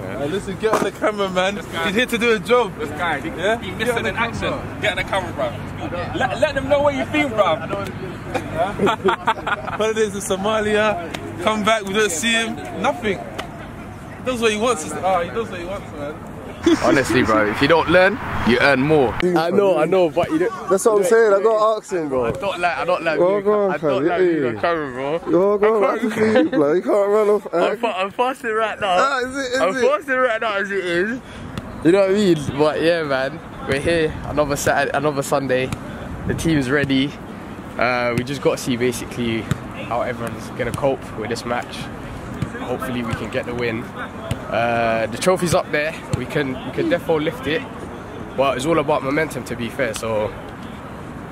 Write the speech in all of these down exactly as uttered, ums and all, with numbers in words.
accent. Hey, listen, get on the camera, man. He's here to do a job. This guy, he, yeah? he missing an accent. Get on the camera, bro. Let, let them know where you've been, bro. Holidays in Somalia, come back, we don't see him, nothing. He does what he wants. Oh, he does what he wants, man. Honestly, bro, if you don't learn, you earn more. I know, I know, but you don't. That's what I'm saying. I got asking, bro. I don't like, I don't like. Go you, on, I don't like you, on camera, bro. Go on, I can't, you, like, you can't run off. I'm, fa I'm fasting right now. Ah, is it, is I'm it? fasting right now as it is. You know what I mean? But yeah, man, we're here another Saturday, another Sunday. The team's ready. Uh, we just got to see basically how everyone's gonna cope with this match. Hopefully, we can get the win. Uh, the trophy's up there, we can we can definitely lift it, but it's all about momentum, to be fair, so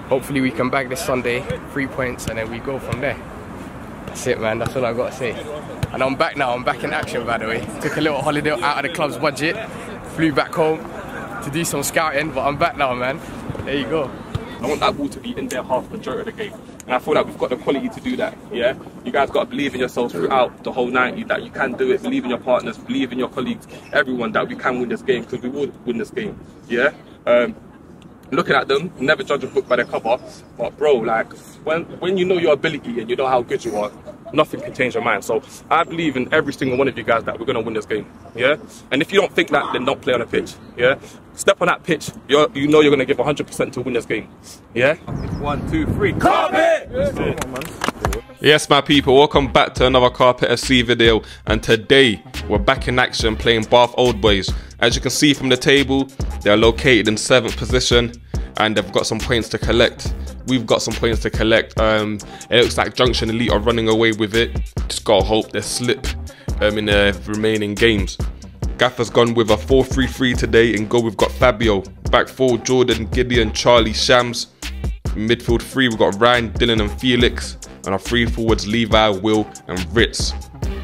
hopefully we can bag this Sunday, three points, and then we go from there. That's it, man, that's all I've got to say. And I'm back now, I'm back in action, by the way. Took a little holiday out of the club's budget, flew back home to do some scouting, but I'm back now, man. There you go. I want that ball to be in their half majority of the game. And I feel like we've got the quality to do that, yeah? You guys got to believe in yourselves throughout the whole ninety, that you can do it, believe in your partners, believe in your colleagues, everyone, that we can win this game, because we will win this game, yeah? Um, looking at them, never judge a book by the cover, but bro, like, when, when you know your ability and you know how good you are, nothing can change your mind. So I believe in every single one of you guys that we're going to win this game, yeah? And if you don't think that, then don't play on a pitch, yeah? Step on that pitch, you're, you know you're going to give one hundred percent to win this game, yeah? One, two, three, Carpet! Yes, my people, welcome back to another Carpet F C video, and today we're back in action playing Bath Old Boys. As you can see from the table, they're located in seventh position, and they've got some points to collect. We've got some points to collect. Um, it looks like Junction Elite are running away with it. Just gotta hope they slip um, in their remaining games. Gaffer's gone with a four three three today. In goal, we've got Fabio. Back four, Jordan, Gideon, Charlie, Shams. In midfield three, we've got Ryan, Dylan and Felix. And our three forwards, Levi, Will and Ritz.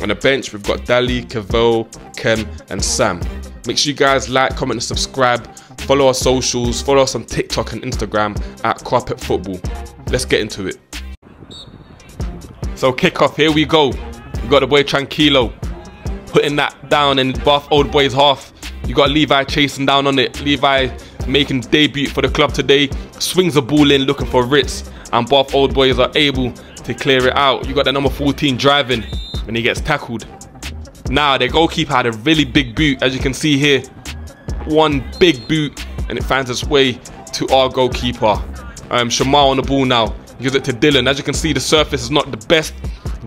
On the bench, we've got Dali, Cavell, Kem and Sam. Make sure you guys like, comment and subscribe. Follow our socials, follow us on TikTok and Instagram at Carpet Football. Let's get into it. So kickoff, here we go. We got the boy Tranquilo putting that down in Bath Old Boys half. You got Levi chasing down on it. Levi making debut for the club today. Swings the ball in looking for Ritz, and Bath Old Boys are able to clear it out. You got the number fourteen driving and he gets tackled. Now their goalkeeper had a really big boot, as you can see here. One big boot, and it finds its way to our goalkeeper. Um, Shamal on the ball now. He gives it to Dylan. As you can see, the surface is not the best.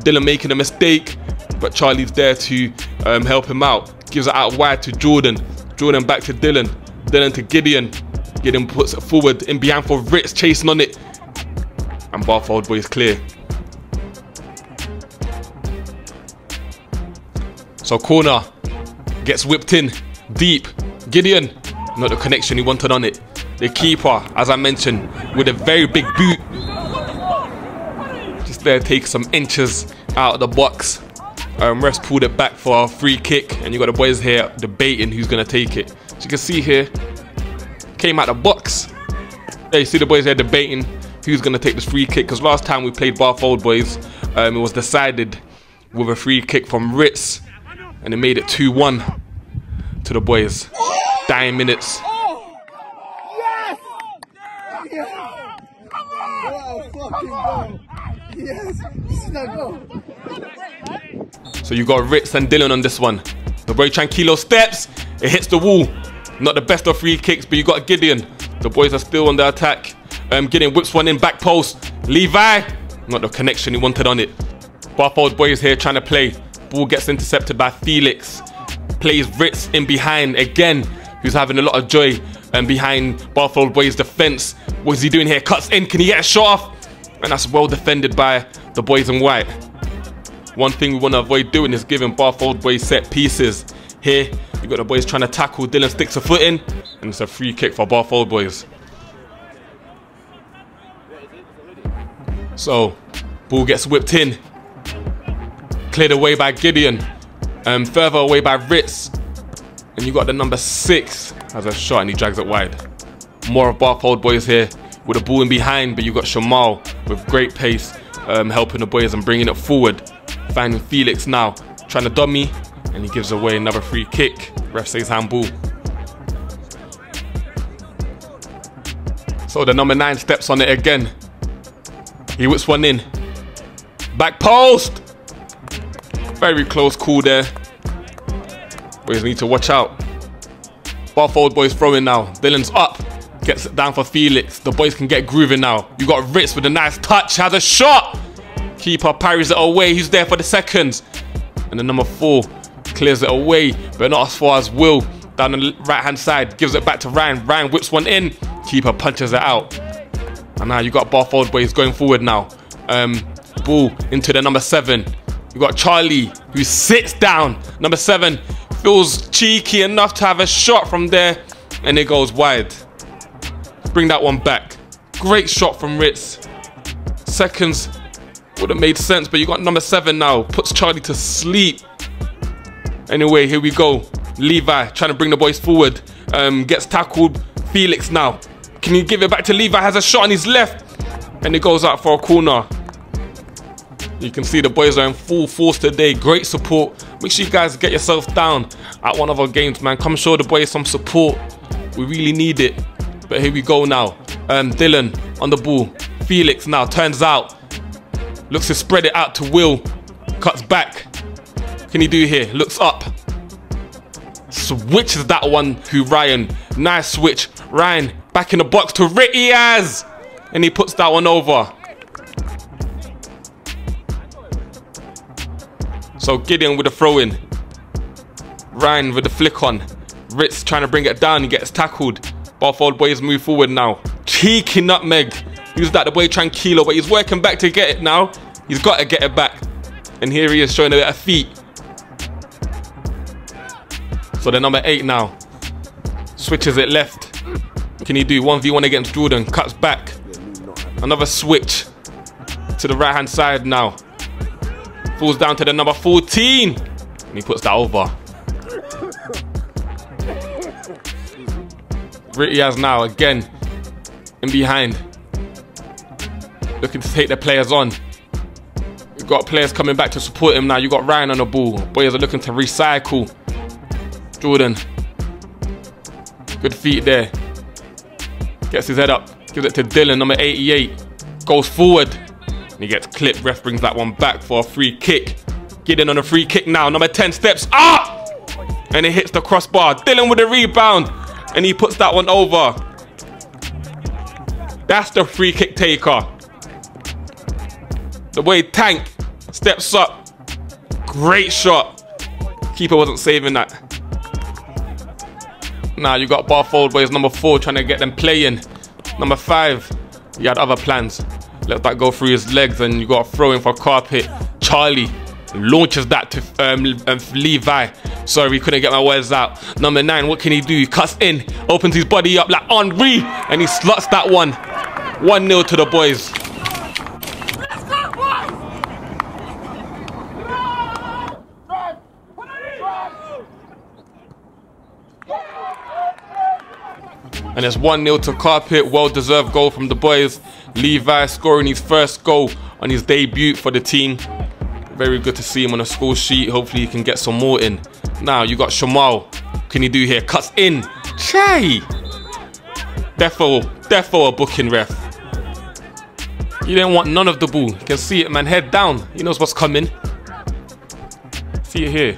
Dylan making a mistake, but Charlie's there to um, help him out. Gives it out wide to Jordan. Jordan back to Dylan. Dylan to Gideon. Gideon puts it forward. In behind for Ritz, chasing on it. And Bath Old Boys clear. So corner gets whipped in deep. Gideon, not the connection he wanted on it. The keeper, as I mentioned, with a very big boot. Just there, take some inches out of the box. Um, refs pulled it back for a free kick, and you got the boys here debating who's gonna take it. As you can see here, came out the box. There you see the boys here debating who's gonna take this free kick, because last time we played Bath Old Boys, um, it was decided with a free kick from Ritz, and it made it two one to the boys. Dying minutes. Oh, yes! Yes! Come on! What a fucking goal. Yes! This is that goal. So you got Ritz and Dylan on this one. The boy Tranquilo steps. It hits the wall. Not the best of free kicks, but you got Gideon. The boys are still on the attack. Um, Gideon whips one in back post. Levi. Not the connection he wanted on it. Bath Old Boys here trying to play. Ball gets intercepted by Felix. Plays Ritz in behind again, who's having a lot of joy, and behind Bath Old Boys' defence. What is he doing here? Cuts in, can he get a shot off? And that's well defended by the boys in white. One thing we want to avoid doing is giving Bath Old Boys set pieces. Here, you've got the boys trying to tackle, Dylan sticks a foot in, and it's a free kick for Bath Old Boys. So, ball gets whipped in. Cleared away by Gideon. Um, further away by Ritz. And you got the number six as a shot, and he drags it wide. More of Bath Old Boys here with a ball in behind, but you got Shamal with great pace, um, helping the boys and bringing it forward. Finding Felix now, trying to dummy, and he gives away another free kick. Ref says handball. So the number nine steps on it again. He whips one in. Back post! Very close call there. Boys need to watch out. Bath Old Boys throwing now. Dylan's up. Gets it down for Felix. The boys can get grooving now. You got Ritz with a nice touch. Has a shot. Keeper parries it away. He's there for the seconds. And the number four clears it away, but not as far as Will. Down the right hand side. Gives it back to Ryan. Ryan whips one in. Keeper punches it out. And now you got Bath Old Boys going forward now. Um, ball into the number seven. You got Charlie who sits down. Number seven feels cheeky enough to have a shot from there, and it goes wide. Bring that one back. Great shot from Ritz. Seconds would have made sense, but you got number seven now. Puts Charlie to sleep. Anyway, here we go. Levi trying to bring the boys forward. Um, gets tackled. Felix now. Can you give it back to Levi? Has a shot on his left, and it goes out for a corner. You can see the boys are in full force today. Great support. Make sure you guys get yourself down at one of our games, man. Come show the boys some support. We really need it. But here we go now. Um, Dylan on the ball. Felix now turns out. Looks to spread it out to Will. Cuts back. What can he do here? Looks up. Switches that one to Ryan. Nice switch. Ryan back in the box to Riaz, and he puts that one over. So Gideon with a throw-in. Ryan with a flick on. Ritz trying to bring it down. He gets tackled. Bath Old Boys move forward now. Cheeky nutmeg. Use that the boy Tranquilo, but he's working back to get it now. He's got to get it back. And here he is showing a bit of feet. So the number eight now. Switches it left. What can he do? one v one against Jordan. Cuts back. Another switch to the right hand side now. Falls down to the number fourteen. And he puts that over. Riaz now again. In behind. Looking to take the players on. You've got players coming back to support him now. You've got Ryan on the ball. Boys are looking to recycle. Jordan. Good feet there. Gets his head up. Gives it to Dylan, number eighty-eight. Goes forward. He gets clipped. Ref brings that one back for a free kick. Gideon on a free kick now. Number ten steps up, and it hits the crossbar. Dylan with a rebound, and he puts that one over. That's the free kick taker. The way Tank steps up. Great shot. Keeper wasn't saving that. Now you got Bath Old Boys number four trying to get them playing. Number five, he had other plans. Let that go through his legs, and you got a throw in for Carpet. Charlie launches that to um, Levi. Sorry, we couldn't get my words out. Number nine, what can he do? He cuts in, opens his body up like Henri, and he slots that one. one nil to the boys. Let's go, boys! And it's one nil to Carpet. Well-deserved goal from the boys. Levi scoring his first goal on his debut for the team. Very good to see him on a score sheet. Hopefully he can get some more in. Now you got Shamal. What can he do here? Cuts in. Chey. Defo. Defo a booking, ref. You don't want none of the ball. You can see it, man. Head down. He knows what's coming. See it here.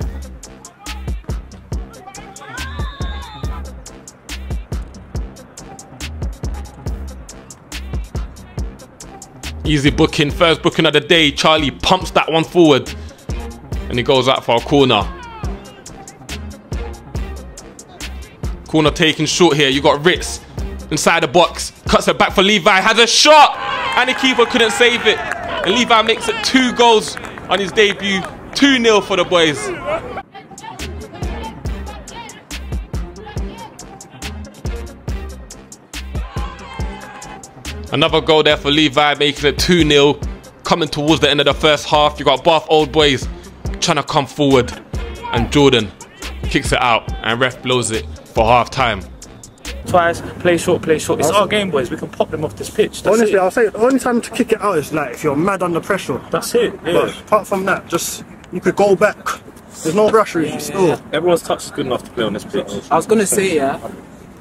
Easy booking, first booking of the day. Charlie pumps that one forward, and he goes out for a corner. Corner taken short here. You got Ritz inside the box. Cuts it back for Levi. Has a shot, and the keeper couldn't save it. And Levi makes it two goals on his debut. two nil for the boys. Another goal there for Levi, making it two nil. Coming towards the end of the first half, you got Bath Old Boys trying to come forward. And Jordan kicks it out, and ref blows it for half time. Twice, play short, play short. It's our game, boys. We can pop them off this pitch. That's Honestly, it. I'll say the only time to kick it out is like if you're mad under pressure. That's it. Yeah. But apart from that, just you could go back. There's no brushery. Yeah, yeah, yeah. Everyone's touch is good enough to play on this pitch. I was gonna say, yeah,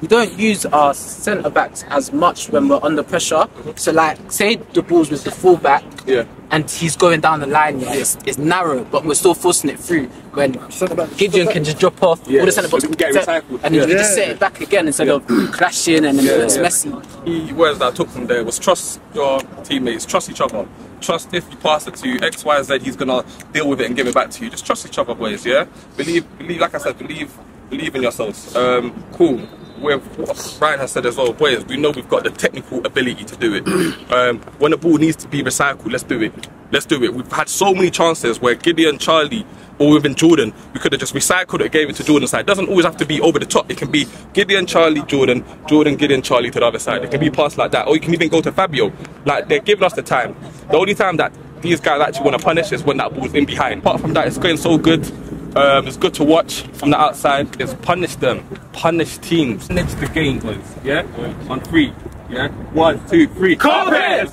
we don't use our centre backs as much when we're under pressure. Mm-hmm. So like, say the ball's with the full back, yeah, and he's going down the line. Yeah, it's, it's narrow, but we're still forcing it through. When Gideon can just drop off, yeah, all the centre backs can get recycled, and yeah, then you yeah, just set yeah, it back again instead yeah, of clashing, and then yeah, it's yeah, messy. Key words that I took from there was trust your teammates, trust each other. Trust if you pass it to X, Y, Z, he's gonna deal with it and give it back to you. Just trust each other, boys. Yeah, believe, believe. Like I said, believe, believe in yourselves. Um, cool. With what Brian has said as well, boys, we know we've got the technical ability to do it. Um, when the ball needs to be recycled, let's do it. Let's do it. We've had so many chances where Gideon, Charlie, or even Jordan, we could have just recycled it, gave it to Jordan's side. It doesn't always have to be over the top. It can be Gideon, Charlie, Jordan, Jordan, Gideon, Charlie to the other side. It can be passed like that. Or you can even go to Fabio. Like, they're giving us the time. The only time that these guys actually want to punish is when that ball's in behind. Apart from that, it's going so good. Um, it's good to watch from the outside. It's punish them, punish teams. Next the game, boys. Yeah, on three. Yeah, one, two, three. Carpet!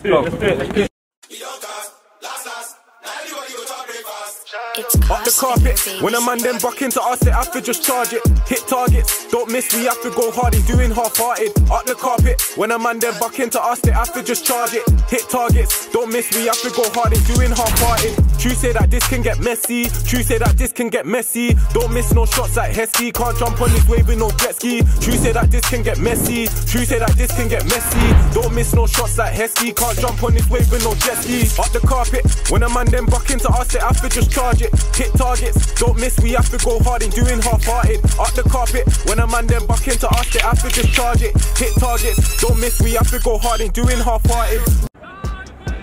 Up the carpet. When a man then buck into us, it have to just charge it. Hit targets. Don't miss me, have to go hard. He's doing half-hearted. Up the carpet. When a man then buck into us, it have to just charge it. Hit targets. Don't miss me, have to go hard. He's doing half-hearted. True say that this can get messy. True say that this can get messy. Don't miss no shots like Heskey. Can't jump on this wave with no jet ski. True say that this can get messy. True say that this can get messy. Don't miss no shots like Heskey. Can't jump on this wave with no jet ski. Up the carpet. When a man then buck into us, it have to just charge it. Hit targets. Don't miss, we have to go hard in doing half-hearted. Up the carpet. When a man then buck into us, it have to just charge it. Hit targets. Don't miss, we have to go hard in doing half-hearted.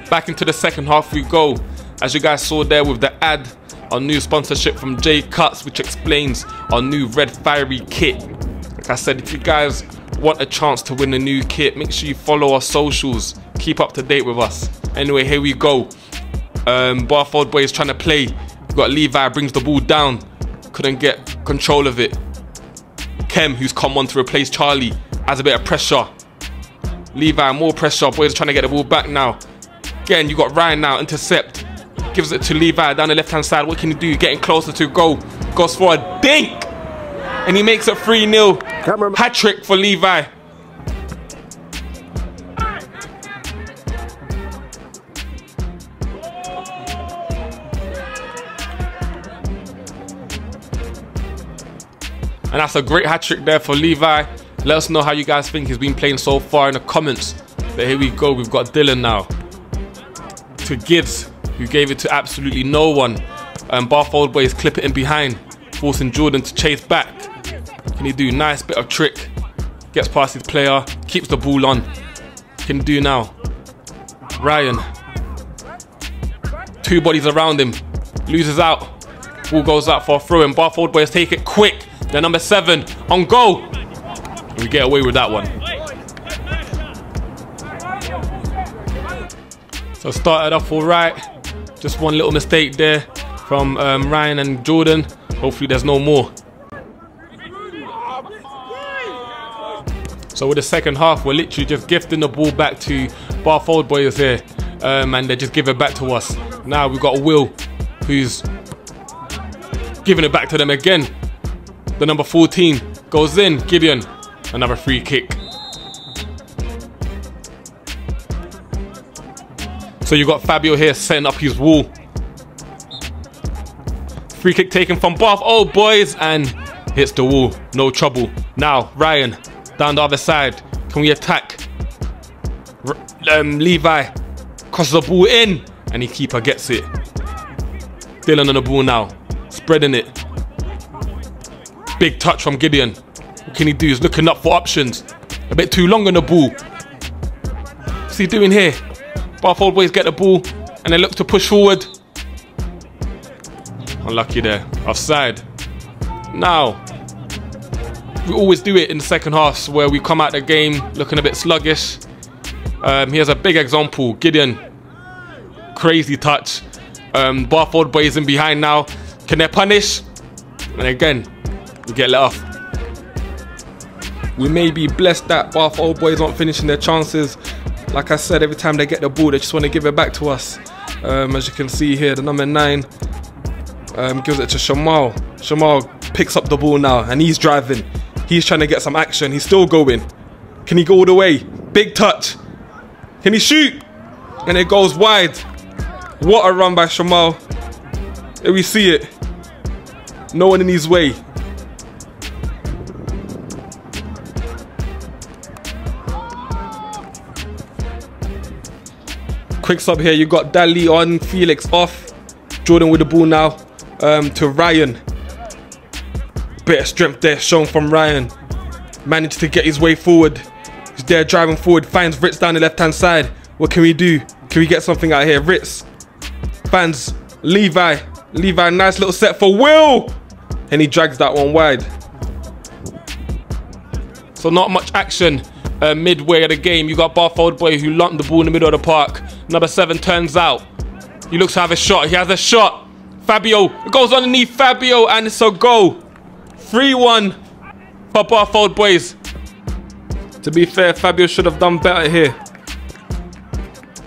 Back into the second half we go. As you guys saw there with the ad, our new sponsorship from J-Cuts, which explains our new red fiery kit. Like I said, if you guys want a chance to win a new kit, make sure you follow our socials. Keep up to date with us. Anyway, here we go. Um, Bath Old Boys trying to play. We've got Levi, brings the ball down. Couldn't get control of it. Kem, who's come on to replace Charlie, has a bit of pressure. Levi, more pressure. Boys are trying to get the ball back now. Again, you got Ryan now, intercept. Gives it to Levi down the left hand side. What can he do? Getting closer to goal. Goes for a dink. And he makes it three nil. Hat trick for Levi. And that's a great hat trick there for Levi. Let us know how you guys think he's been playing so far in the comments. But here we go. We've got Dylan now. To Gibbs, who gave it to absolutely no one. Um, Bath Old Boys clip it in behind, forcing Jordan to chase back. Can he do? Nice bit of trick. Gets past his player, keeps the ball on. Can he do now? Ryan. Two bodies around him. Loses out. Ball goes out for a throw in. Bath Old Boys take it quick. They're number seven. On goal. We get away with that one. So started off all right. Just one little mistake there from um, Ryan and Jordan. Hopefully there's no more. So with the second half, we're literally just gifting the ball back to Bath Old Boys here. Um, and they just give it back to us. Now we've got Will, who's giving it back to them again. The number fourteen goes in. Gideon, another free kick. So you've got Fabio here setting up his wall. Free kick taken from Bath Old Boys and hits the wall. No trouble. Now, Ryan down the other side. Can we attack? Um, Levi crosses the ball in and the keeper gets it. Dylan on the ball now. Spreading it. Big touch from Gideon. What can he do? He's looking up for options. A bit too long on the ball. What's he doing here? Bath Old Boys get the ball and they look to push forward. Unlucky there. Offside. Now, we always do it in the second half where we come out the game looking a bit sluggish. Um, here's a big example. Gideon. Crazy touch. Um, Bath Old Boys in behind now. Can they punish? And again, we get let off. We may be blessed that Bath Old Boys aren't finishing their chances. Like I said, every time they get the ball, they just want to give it back to us. Um, as you can see here, the number nine um, gives it to Shamal. Shamal picks up the ball now and he's driving. He's trying to get some action. He's still going. Can he go all the way? Big touch. Can he shoot? And it goes wide. What a run by Shamal. Here we see it. No one in his way. Quick sub here. You got Dali on, Felix off. Jordan with the ball now um, to Ryan. Bit of strength there shown from Ryan. Managed to get his way forward. He's there driving forward. Finds Ritz down the left-hand side. What can we do? Can we get something out here? Ritz. Finds Levi. Levi, nice little set for Will. And he drags that one wide. So not much action uh, midway of the game. You got Bath Old Boy who lumped the ball in the middle of the park. Number seven turns out. He looks to have a shot. He has a shot. Fabio. It goes underneath Fabio and it's a goal. three one for Bath Old Boys. To be fair, Fabio should have done better here.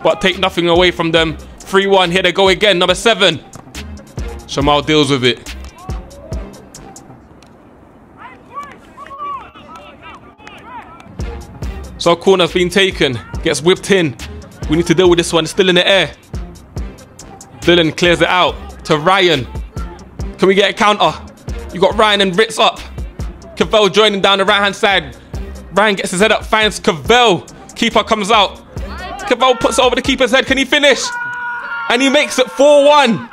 But take nothing away from them. three one. Here they go again. Number seven. Shamal deals with it. So corner's been taken. Gets whipped in. We need to deal with this one. It's still in the air. Dylan clears it out to Ryan. Can we get a counter? You got Ryan and Ritz up. Cavell joining down the right-hand side. Ryan gets his head up, finds Cavell. Keeper comes out. Cavell puts it over the keeper's head. Can he finish? And he makes it four one.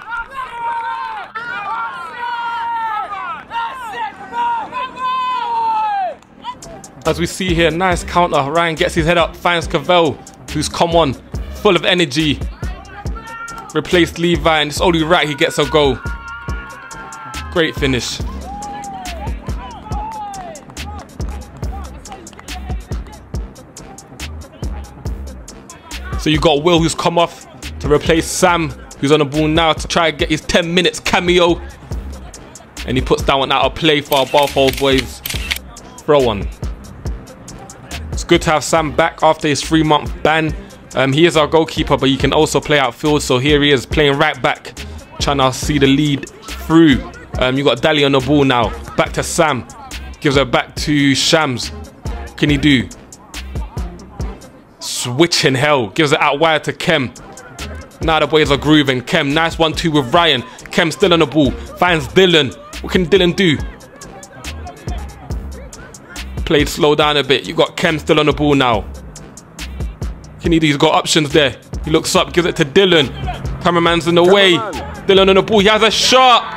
As we see here, nice counter. Ryan gets his head up, finds Cavell, who's come on, full of energy. Replaced Levi, and it's only right he gets a goal. Great finish. So you got Will, who's come off to replace Sam, who's on the ball now to try and get his ten minutes cameo. And he puts that one out of play for our Bath Old Boys. Throw on. It's good to have Sam back after his three month ban. Um, he is our goalkeeper, but he can also play outfield. So here he is playing right back, trying to see the lead through. Um, you got Dali on the ball now. Back to Sam. Gives her back to Shams. What can he do? Switching hell. Gives it out wide to Kem. Now the boys are grooving. Kem, nice one two with Ryan. Kem still on the ball. Finds Dylan. What can Dylan do? Played slow down a bit. You got Kem still on the ball now. Can he do? He's got options there. He looks up, gives it to Dylan. Cameraman's in the way. Dylan on the ball. He has a shot.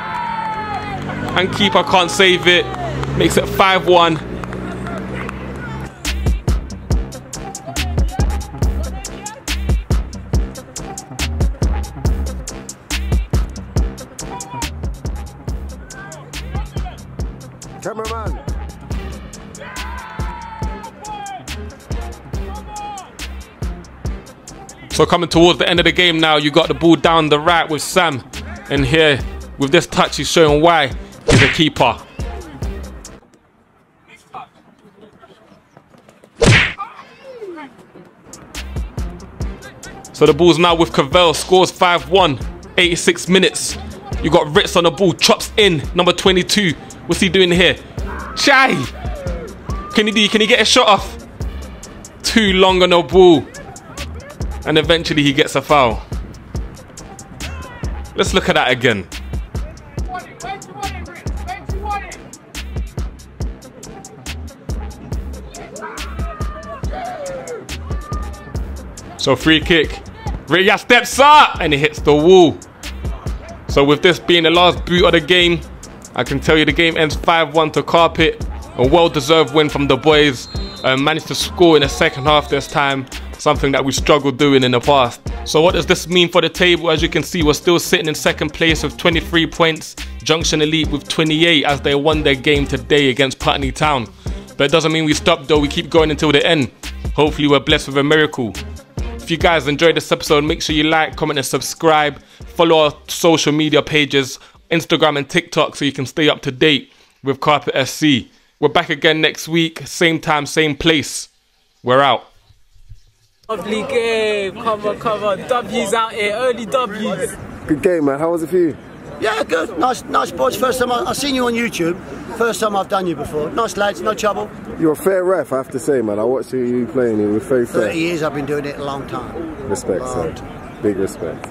And keeper can't save it. Makes it five one. Cameraman. So coming towards the end of the game now, you got the ball down the right with Sam. And here, with this touch, he's showing why he's a keeper. So the ball's now with Cavell, scores five one, eighty-six minutes. You got Ritz on the ball, chops in, number twenty-two. What's he doing here? Chai! Can he do, can he get a shot off? Too long on the ball. And eventually he gets a foul. Let's look at that again. So free kick. Rhea steps up and it hits the wall. So with this being the last boot of the game, I can tell you the game ends five one to Carpet. A well-deserved win from the boys. Um, managed to score in the second half this time. Something that we struggled doing in the past. So what does this mean for the table? As you can see, we're still sitting in second place with twenty-three points. Junction Elite with twenty-eight as they won their game today against Putney Town. But it doesn't mean we stop though. We keep going until the end. Hopefully we're blessed with a miracle. If you guys enjoyed this episode, make sure you like, comment and subscribe. Follow our social media pages, Instagram and TikTok, so you can stay up to date with Carpet F C. We're back again next week. Same time, same place. We're out. Lovely game, come on, come on, W's out here, early W's. Good game, man, how was it for you? Yeah, good. Nice, nice boys. First time I, I seen you on YouTube. First time I've done you before. Nice lads, no trouble. You're a fair ref, I have to say, man. I watched you playing. You were very fair. Thirty years I've been doing it. A long time. Respect, long. Sir. Big respect.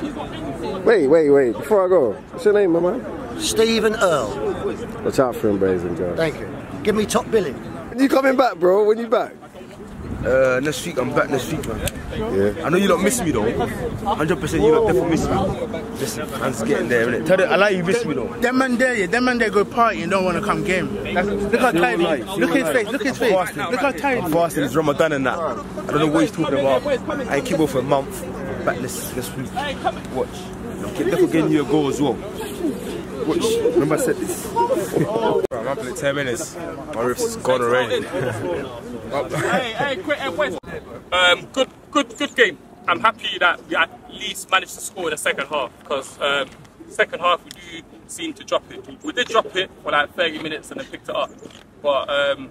Wait, wait, wait. Before I go, what's your name, my man? Stephen Earl. Watch out for him, blazing guys. Thank you. Give me top billing. When you coming back, bro? When you back? Uh, next week, I'm back next week, man. Yeah. I know you don't miss me, though. one hundred percent you don't definitely miss me. Just man's getting there, innit? Tell them, I like you miss the, me, though. Them man there, yeah, them man there go party and don't want to come game. That's, look how tired he is. Look at his face, look at his face. Fasting. Look how tired he is. Fasting is Ramadan and that. I don't know what he's talking about. I ain't keep off for a month. Back this, this week. Watch. Definitely getting you a goal as well. Watch. Remember I said this. I'm up in ten minutes. My riff's gone already. hey, hey, quick, hey, wait. Um, good, good, good game. I'm happy that we at least managed to score in the second half, because um, second half we do seem to drop it. We did drop it for like thirty minutes and then picked it up. But um,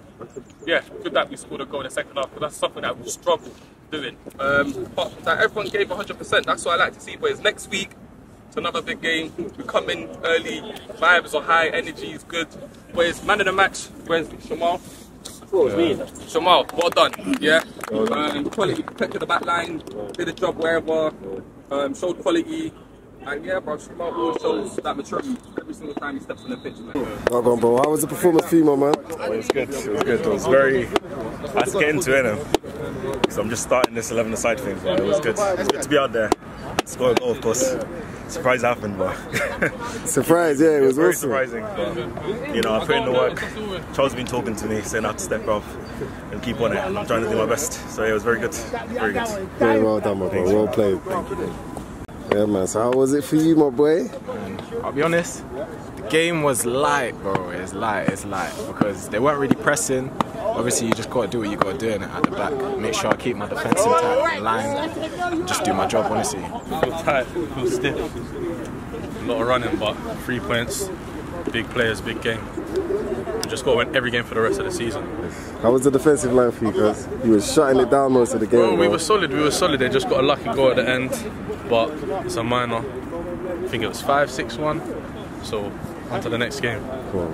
yeah, good that we scored a goal in the second half, because that's something that we struggled doing. Um, but that everyone gave one hundred percent. That's what I like to see. Boys, next week, it's another big game. We come in early, vibes are high, energy is good. Where's man of the match? Where's Shamal? Yeah. Shamal, well done. Yeah. Um, quality, protected the back line, did a job wherever, um, showed quality. And yeah, bro, Shamal always shows that maturity every single time he steps on the pitch. Well done, bro. How was the performance for you, my man? It was good. It was good. It was very. I had to get into it now. So I'm just starting this eleven a side thing, but it was good. It was good to be out there. Score a goal, of course. Surprise happened, but surprise, yeah, it was, it was awesome. Very surprising, but you know, I put in the work. Charles has been talking to me, saying I have to step up and keep on it. I'm trying to do my best, so yeah, it was very good, very good. Very well done, my boy. Well played. Thank you. Yeah, man. So how was it for you, my boy? I'll be honest, the game was light, bro. It's light, it's light because they weren't really pressing. Obviously, you just gotta do what you gotta do in it at the back. Make sure I keep my defensive type in line. And just do my job, honestly. I feel tight, I feel stiff. A lot of running, but three points, big players, big game. You just gotta win every game for the rest of the season. How was the defensive line for you guys? You were shutting it down most of the game. Well, we were solid, we were solid. They just got a lucky goal at the end, but it's a minor. I think it was five six one. So, on to the next game. Cool.